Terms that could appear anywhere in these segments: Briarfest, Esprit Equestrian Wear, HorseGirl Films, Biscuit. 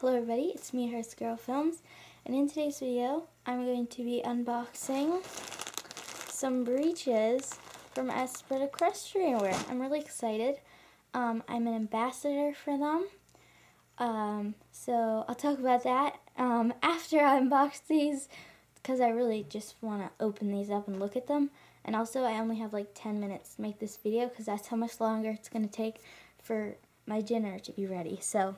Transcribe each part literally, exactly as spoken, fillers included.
Hello everybody, it's me, HorseGirl Films, and in today's video I'm going to be unboxing some breeches from Esprit Equestrian Wear. I'm really excited. Um, I'm an ambassador for them, um, so I'll talk about that um, after I unbox these, because I really just want to open these up and look at them. And also I only have like ten minutes to make this video, because that's how much longer it's going to take for my dinner to be ready. So.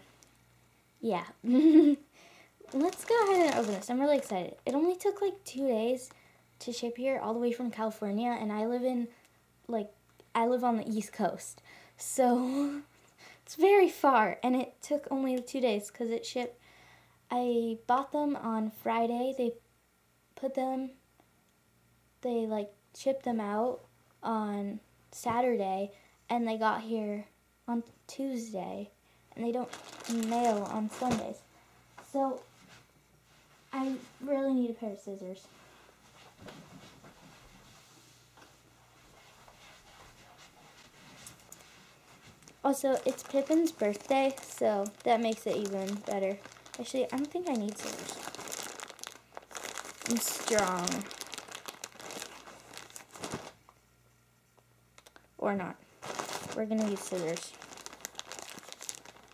Yeah, let's go ahead and open this. I'm really excited. It only took like two days to ship here, all the way from California, and I live in, like, I live on the East Coast, so it's very far. And it took only two days because it shipped. I bought them on Friday. They put them, they like shipped them out on Saturday, and they got here on Tuesday. And they don't mail on Sundays. So, I really need a pair of scissors. Also, it's Pippin's birthday, so that makes it even better. Actually, I don't think I need scissors. I'm strong. Or not. We're gonna use scissors.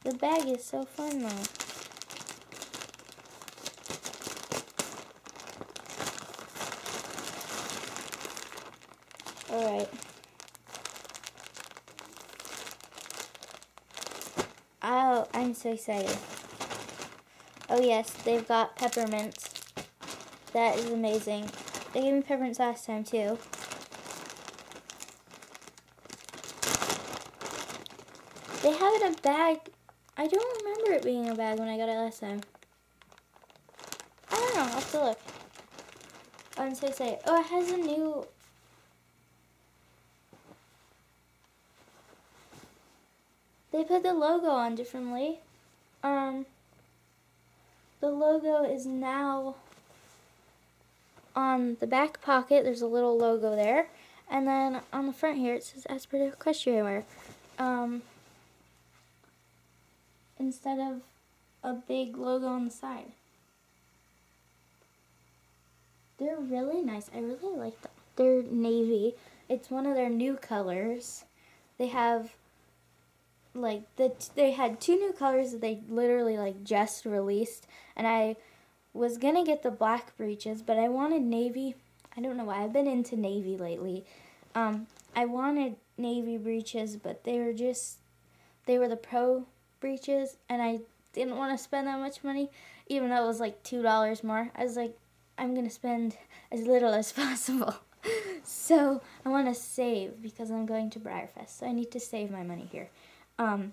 The bag is so fun though. Alright. Oh, I'm so excited. Oh yes, they've got peppermints. That is amazing. They gave me peppermints last time too. They have it in a bag. I don't remember it being a bag when I got it last time. I don't know. I'll have to look. I'm so excited. Oh, it has a new... They put the logo on differently. Um, the logo is now on the back pocket. There's a little logo there. And then on the front here, it says Esprit Equestrian Wear. Um... instead of a big logo on the side. They're really nice. I really like them. They're navy. It's one of their new colors. They have, like, the t they had two new colors that they literally, like, just released. And I was going to get the black breeches, but I wanted navy. I don't know why. I've been into navy lately. Um, I wanted navy breeches, but they were just, they were the pro breeches, and I didn't want to spend that much money, even though it was like two dollars more. I was like, I'm gonna spend as little as possible. So I want to save, because I'm going to Briarfest, so I need to save my money here. Um,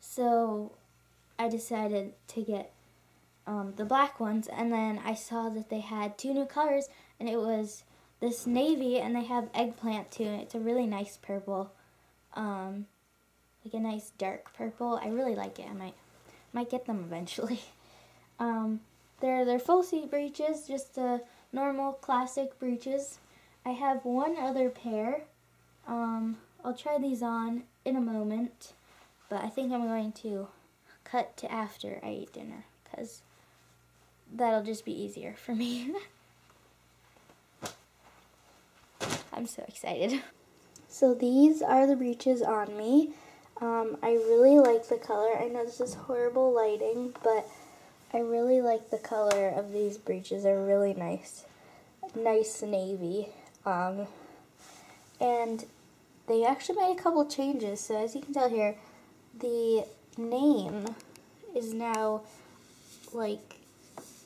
so I decided to get um, the black ones, and then I saw that they had two new colors, and it was this navy, and they have eggplant too, and it's a really nice purple. Um, Like a nice dark purple. I really like it. I might might get them eventually. Um, they're, they're full seat breeches, just the normal classic breeches. I have one other pair. Um, I'll try these on in a moment, but I think I'm going to cut to after I eat dinner, because that'll just be easier for me. I'm so excited. So these are the breeches on me. Um, I really like the color. I know this is horrible lighting, but I really like the color of these breeches. They're really nice. Nice navy. Um, and they actually made a couple changes. So as you can tell here, the name is now like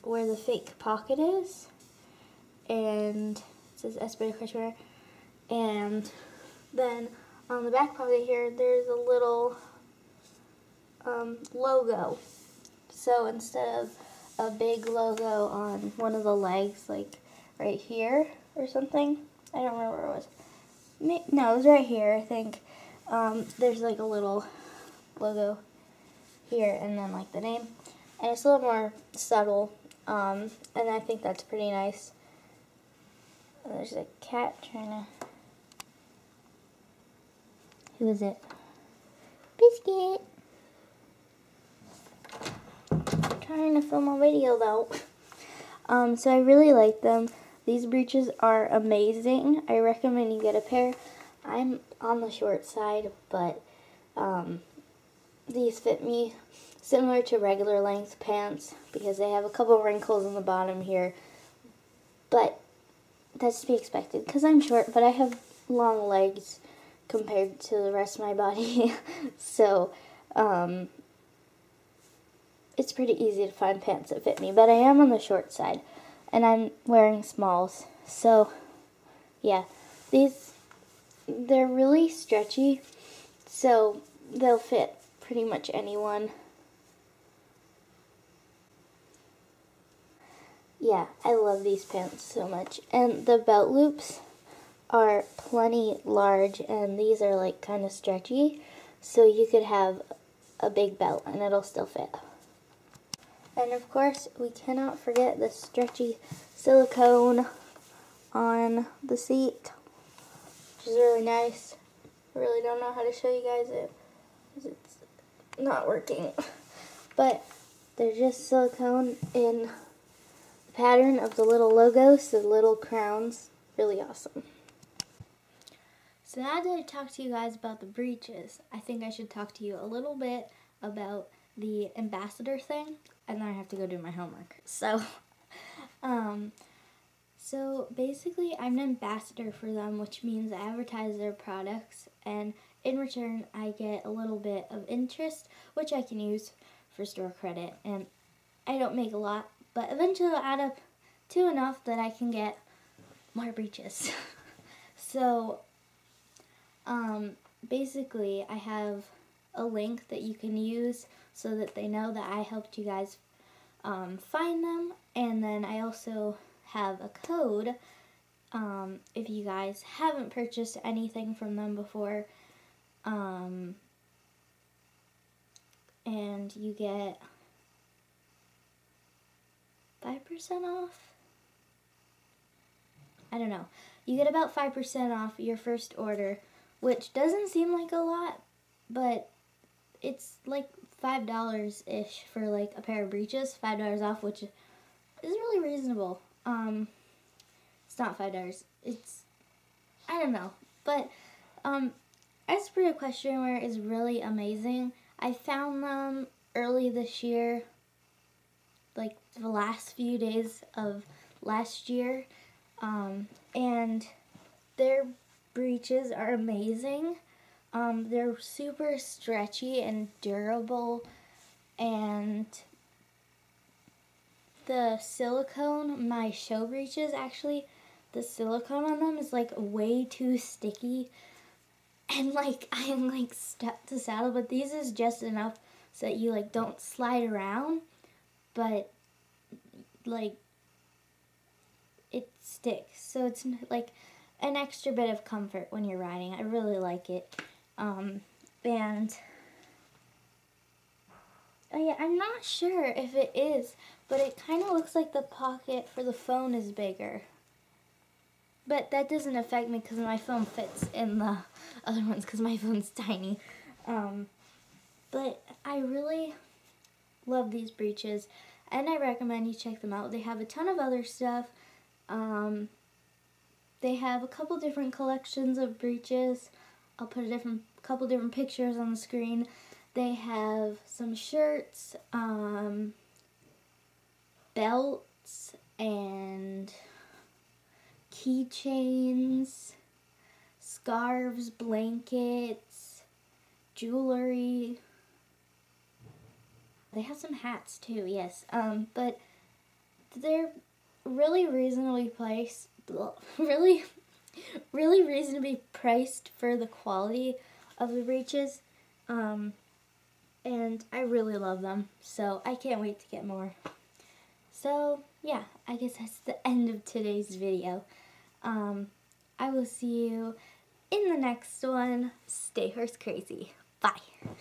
where the fake pocket is. And it says Esprit Equestrian Wear. And then on the back pocket here, there's a little um, logo. So instead of a big logo on one of the legs, like right here or something, I don't remember where it was. No, it was right here, I think. Um, there's like a little logo here, and then like the name. And it's a little more subtle, um, and I think that's pretty nice. There's a cat trying to... Who is it? Biscuit. trying to film a video though. Um, so I really like them. These breeches are amazing. I recommend you get a pair. I'm on the short side, but um, these fit me similar to regular length pants because they have a couple wrinkles in the bottom here. But that's to be expected because I'm short, but I have long legs compared to the rest of my body. So um, it's pretty easy to find pants that fit me, but I am on the short side and I'm wearing smalls. So yeah, these, they're really stretchy, so they'll fit pretty much anyone. Yeah, I love these pants so much. And the belt loops are plenty large, and these are like kind of stretchy, so you could have a big belt and it'll still fit. And of course, we cannot forget the stretchy silicone on the seat, which is really nice. I really don't know how to show you guys it because it's not working. But they're just silicone in the pattern of the little logos, the little crowns. Really awesome. So now that I talked to you guys about the breeches, I think I should talk to you a little bit about the ambassador thing, and then I have to go do my homework. So, um, so basically I'm an ambassador for them, which means I advertise their products, and in return I get a little bit of interest, which I can use for store credit, and I don't make a lot, but eventually I'll add up to enough that I can get more breeches. So, um, basically I have a link that you can use so that they know that I helped you guys um, find them, and then I also have a code um, if you guys haven't purchased anything from them before, um, and you get five percent off? I don't know. You get about five percent off your first order, which doesn't seem like a lot, but it's like five dollars-ish for like a pair of breeches, five dollars off, which is really reasonable. Um, it's not five dollars, it's, I don't know, but um, Esprit Equestrian Wear is really amazing. I found them early this year, like the last few days of last year, um, and their breeches are amazing. Um, they're super stretchy and durable, and the silicone, my show breeches actually, the silicone on them is like way too sticky, and like I am like stuck to saddle, but these is just enough so that you like don't slide around, but like it sticks, so it's like an extra bit of comfort when you're riding. I really like it. Um, and oh yeah, I'm not sure if it is, but it kind of looks like the pocket for the phone is bigger. But that doesn't affect me because my phone fits in the other ones because my phone's tiny. Um, but I really love these breeches, and I recommend you check them out. They have a ton of other stuff. Um, they have a couple different collections of breeches. I'll put a different, couple different pictures on the screen. They have some shirts, um, belts, and keychains, scarves, blankets, jewelry. They have some hats too, yes. Um, but they're really reasonably priced, really really reasonably priced for the quality of the breeches, um, and I really love them, so I can't wait to get more. So yeah, I guess that's the end of today's video. um, I will see you in the next one. Stay horse crazy. Bye.